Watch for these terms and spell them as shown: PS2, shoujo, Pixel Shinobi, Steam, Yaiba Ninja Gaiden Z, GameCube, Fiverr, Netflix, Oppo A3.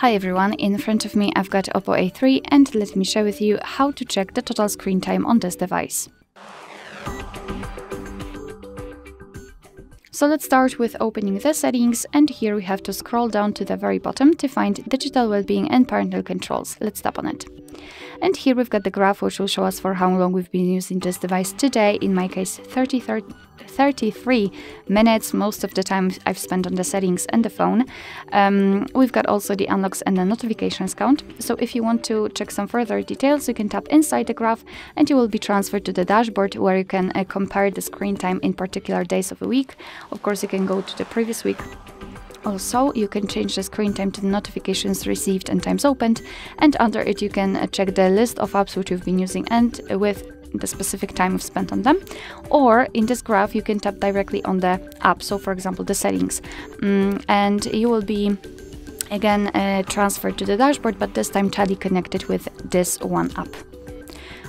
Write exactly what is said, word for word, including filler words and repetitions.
Hi everyone, in front of me I've got Oppo A three and let me share with you how to check the total screen time on this device. So let's start with opening the settings, and here we have to scroll down to the very bottom to find digital well-being and parental controls. Let's tap on it. And here we've got the graph which will show us for how long we've been using this device today. In my case, thirty-three minutes, most of the time I've spent on the settings and the phone. Um, we've got also the unlocks and the notifications count. So if you want to check some further details, you can tap inside the graph and you will be transferred to the dashboard where you can uh, compare the screen time in particular days of a week. Of course, you can go to the previous week. Also, you can change the screen time to the notifications received and times opened, and under it you can check the list of apps which you've been using and with the specific time you've spent on them. Or in this graph you can tap directly on the app, so for example the settings, um, and you will be again uh, transferred to the dashboard, but this time tally connected with this one app.